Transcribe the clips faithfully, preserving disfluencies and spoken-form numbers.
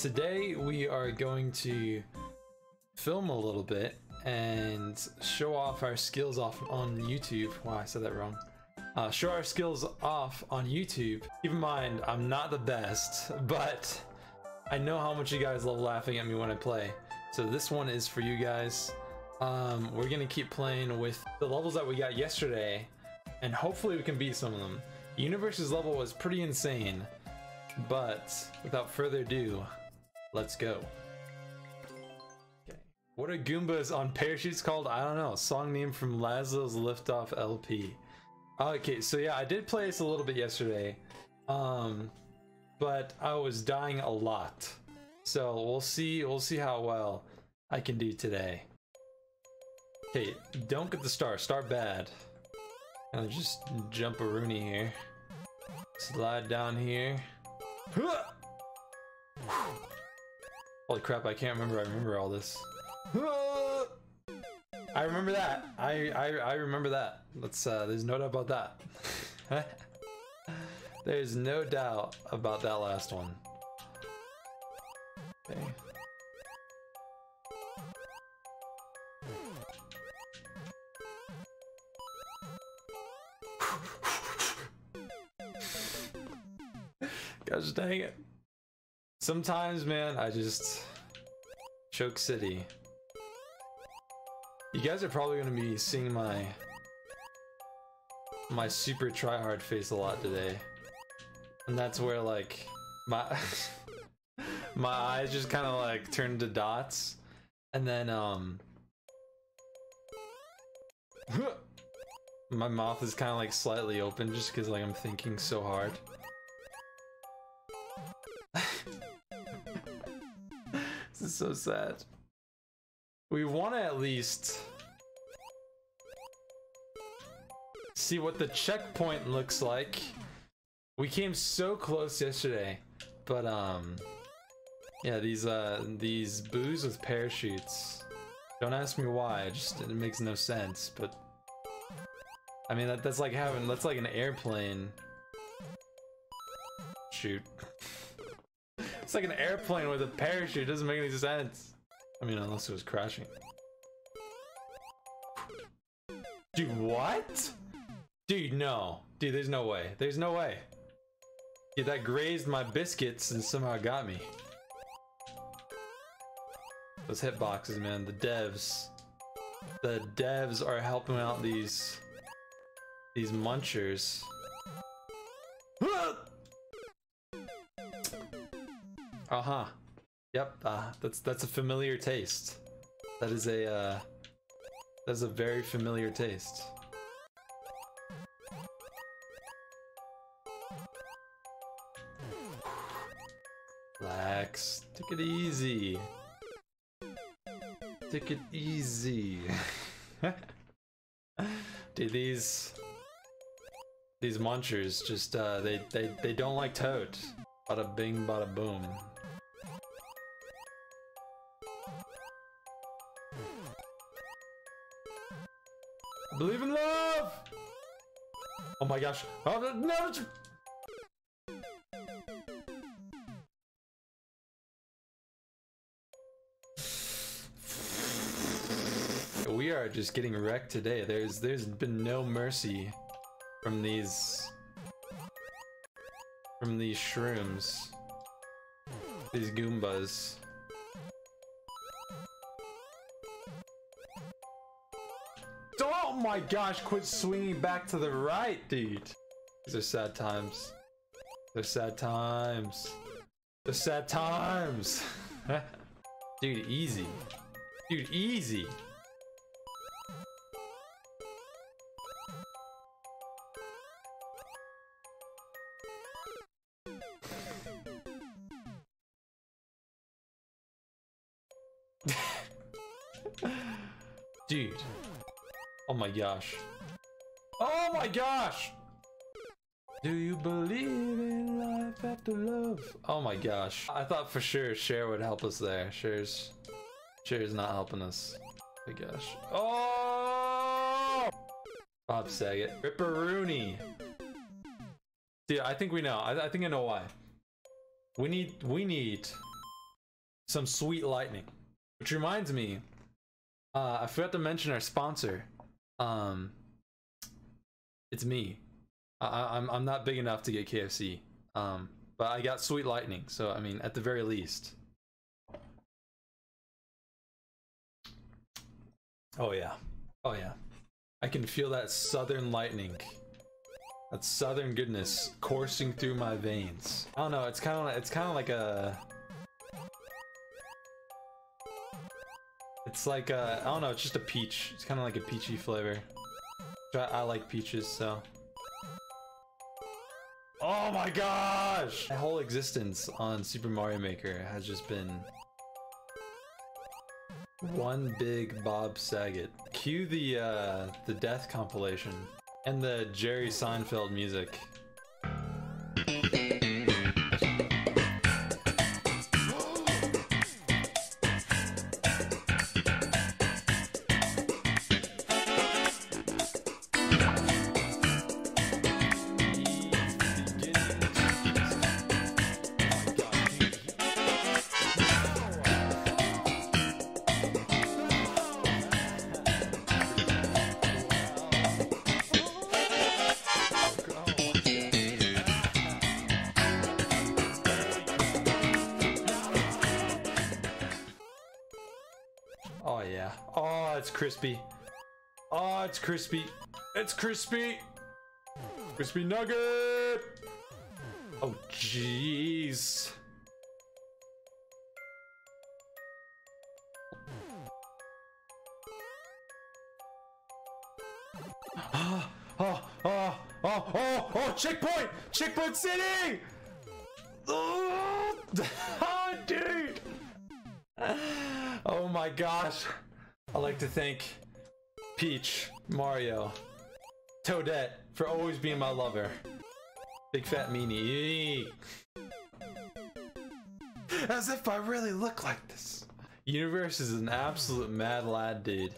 Today we are going to film a little bit and show off our skills off on YouTube. Wow, I said that wrong. Uh, show our skills off on YouTube. Keep in mind, I'm not the best, but I know how much you guys love laughing at me when I play. So this one is for you guys. Um, we're gonna keep playing with the levels that we got yesterday, and hopefully we can beat some of them. Universe's level was pretty insane, but without further ado, let's go. Okay. What are Goombas on parachutes called? I don't know. Song name from Lazlo's Liftoff L P. Okay, so yeah, I did play this a little bit yesterday, um, but I was dying a lot. So we'll see. We'll see how well I can do today. Okay, don't get the star. Star bad. I'll just jump a Rooney here. Slide down here. Holy crap, I can't remember. I remember all this. I remember that. I, I, I remember that. Let's, uh, there's no doubt about that. There's no doubt about that last one. Okay. Gosh dang it. Sometimes, man, I just choke city. You guys are probably gonna be seeing my my super tryhard face a lot today, and that's where like my my eyes just kind of like turn to dots, and then um my mouth is kind of like slightly open just because like I'm thinking so hard. This is so sad. We want to at least see what the checkpoint looks like. We came so close yesterday, but um, yeah, these uh, these boos with parachutes. Don't ask me why. It just it makes no sense. But I mean, that, that's like having that's like an airplane. Shoot, it's like an airplane with a parachute. It doesn't make any sense. I mean, unless it was crashing. Dude, what? Dude, no. Dude, there's no way. There's no way. Dude, that grazed my biscuits and somehow got me. Those hitboxes, man. The devs. The devs are helping out these... these munchers. Uh-huh. Yep, uh, that's that's a familiar taste. That is a uh, that's a very familiar taste. Relax. Take it easy. Take it easy. Dude, these these munchers just uh, they they they don't like Toad. Bada bing, bada boom. Believe in love! Oh my gosh. Oh, no, no, no. We are just getting wrecked today. There's there's been no mercy from these from these shrooms. These Goombas. Oh my gosh, quit swinging back to the right, dude. These are sad times. They're sad times. They're sad times. Dude, easy. Dude, easy. Dude. Oh my gosh. Oh my gosh! Do you believe in life after love? Oh my gosh. I thought for sure Cher would help us there. Cher's... Cher's not helping us. Oh my gosh. Oh! Bob Saget. Ripperoonie! Dude, I think we know. I, I think I know why. We need... We need... some sweet lightning. Which reminds me, uh, I forgot to mention our sponsor. Um, it's me. I, I'm I'm not big enough to get K F C, um, but I got sweet lightning. So I mean, at the very least. Oh yeah, oh yeah. I can feel that southern lightning, that southern goodness coursing through my veins. I don't know. It's kind of it's kind of like a. It's like a, I don't know, it's just a peach. It's kind of like a peachy flavor. I, I like peaches, so. Oh my gosh! My whole existence on Super Mario Maker has just been one big Bob Saget. Cue the uh, the death compilation and the Jerry Seinfeld music. Oh yeah. Oh, it's crispy. Oh, it's crispy. It's crispy. Crispy nugget. Oh, jeez. Oh, oh, oh, oh, oh, oh, checkpoint. Checkpoint city. Oh, oh dude. Oh my gosh, I'd like to thank Peach, Mario, Toadette for always being my lover. Big fat meanie. As if I really look like this. Universe is an absolute mad lad, dude.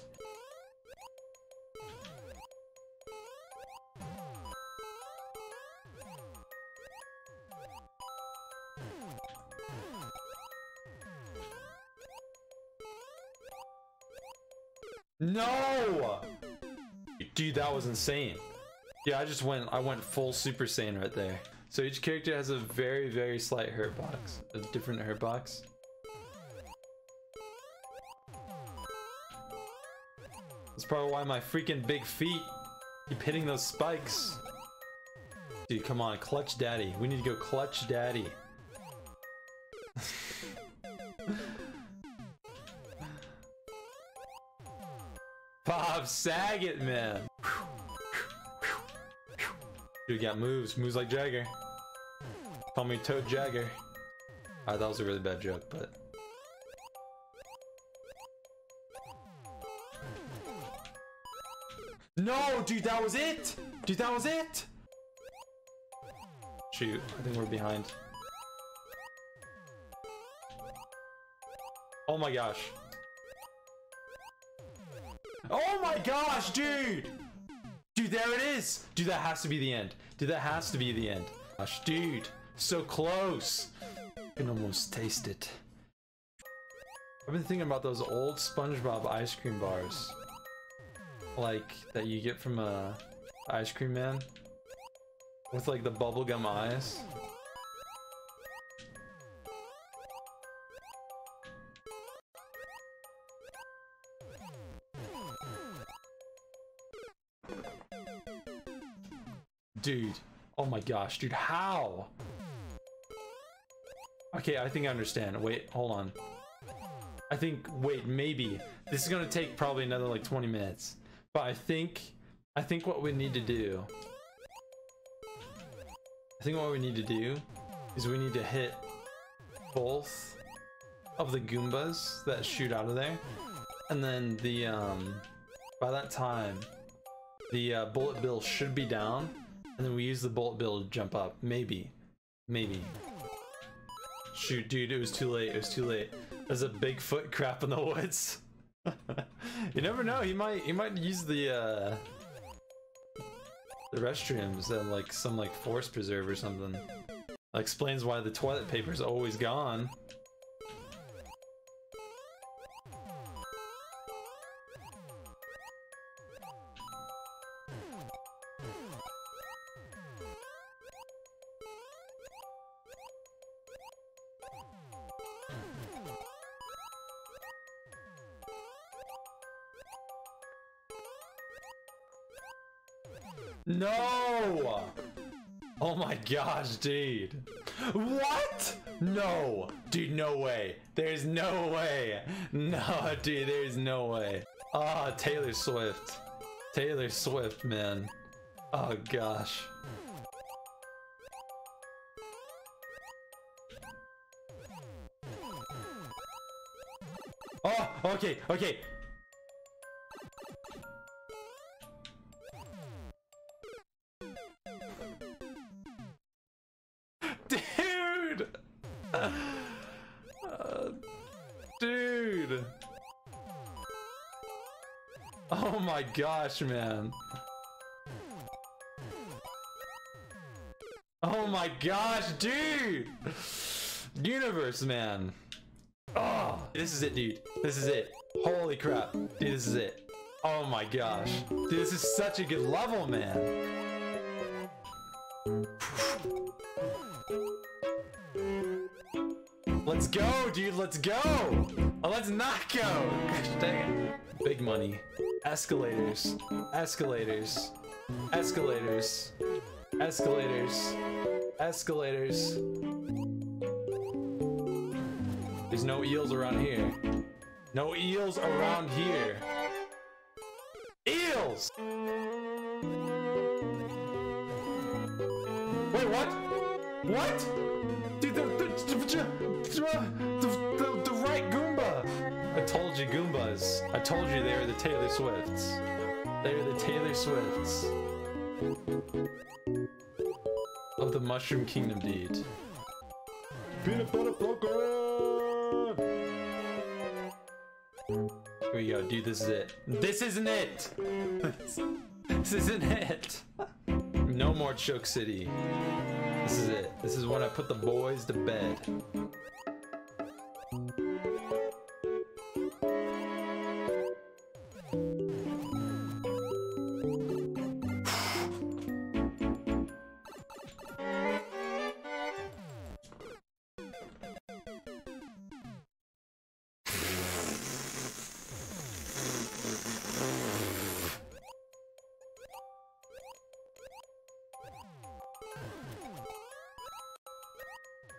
No! Dude, that was insane. Yeah, I just went, I went full Super Saiyan right there. So each character has a very, very slight hurt box. A different hurt box. That's probably why my freaking big feet keep hitting those spikes. Dude, come on, clutch daddy. We need to go clutch daddy. Bob Saget, man. Dude got moves, moves like Jagger. Call me Toad Jagger. Alright, that was a really bad joke, but. No, dude, that was it! Dude, that was it! Shoot, I think we're behind. Oh my gosh. Oh my gosh, dude! Dude, there it is! Dude, that has to be the end. Dude, that has to be the end. Gosh, dude, so close. I can almost taste it. I've been thinking about those old SpongeBob ice cream bars. Like, that you get from a ice cream man. With like the bubblegum eyes. Dude, oh my gosh, dude, how? Okay, I think I understand. Wait, hold on. I think, wait, maybe. This is gonna take probably another like twenty minutes. But I think, I think what we need to do, I think what we need to do is we need to hit both of the Goombas that shoot out of there. And then the, um, by that time, the uh, Bullet Bill should be down. And then we use the Bullet Bill to jump up. Maybe. Maybe. Shoot, dude, it was too late. It was too late. There's a Bigfoot crap in the woods. You never know. He might he might use the uh the restrooms and like some like forest preserve or something. That explains why the toilet paper's always gone. No! Oh my gosh, dude. What? No. Dude, no way. There's no way. No, dude, there's no way. Ah, Taylor Swift. Taylor Swift, man. Oh gosh. Oh, okay, okay. Dude! Uh, dude! Oh my gosh, man. Oh my gosh, dude! Universe, man. Oh, this is it, dude. This is it. Holy crap. Dude, this is it. Oh my gosh. Dude, this is such a good level, man. Let's go, dude. Let's go. Oh, let's not go. Gosh dang it. Big money. Escalators. Escalators. Escalators. Escalators. Escalators. There's no eels around here. No eels around here. Eels! Wait, what? What? Dude, the, the, the, the, the right Goomba! I told you Goombas. I told you they were the Taylor Swifts. They were the Taylor Swifts. Of the Mushroom Kingdom deed. Peanut butter poker! Here we go, dude, this is it. This isn't it! This isn't it! No more Choke City. This is it. This is when I put the boys to bed.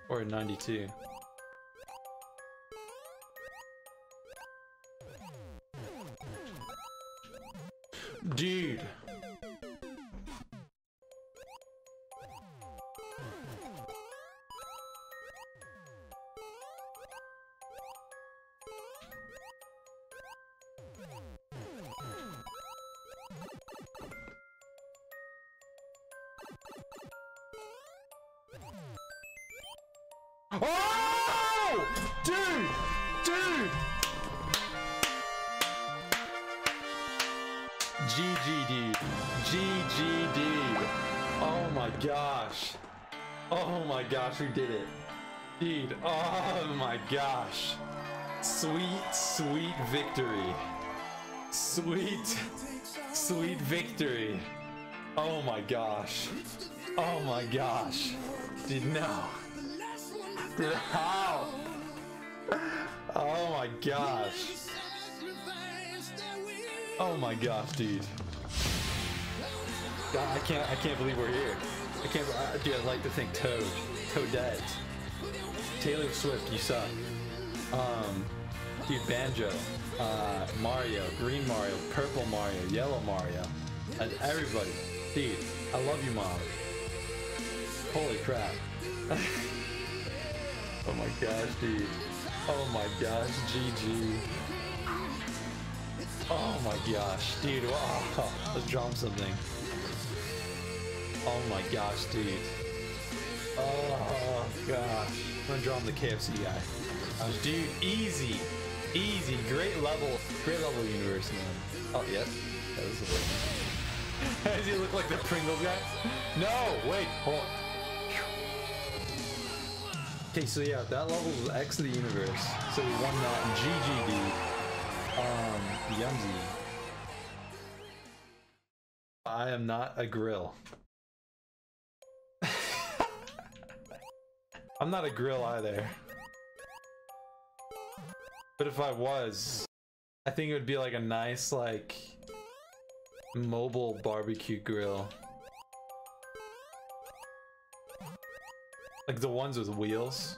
Or ninety-two. Dude. Oh! Dude! Dude! G G D. G G D. Oh my gosh. Oh my gosh, we did it. Dude, oh my gosh. Sweet, sweet victory. Sweet, sweet victory. Oh my gosh. Oh my gosh. Dude, no. How? Oh my gosh. Oh my gosh, dude. God, I can't I can't believe we're here. I can't I, dude, I'd like to thank Toad. Toadette. Taylor Swift, you suck. Um Dude, Banjo. Uh Mario, Green Mario, Purple Mario, Yellow Mario. And everybody. Dude, I love you, Mom. Holy crap. Oh my gosh, dude. Oh my gosh, G G. Oh my gosh, dude. Oh, let's drop something. Oh my gosh, dude. Oh gosh. I'm gonna drop the K F C guy. Uh, dude, easy. Easy. Great level. Great level universe, man. Oh, yep. That was the way. Does he look like the Pringle guy? No, wait. Hold on. Okay, so yeah, that level was X of the universe. So we won that G G D. Um, Yumzy. I am not a grill. I'm not a grill either. But if I was, I think it would be like a nice, like, mobile barbecue grill. Like the ones with wheels.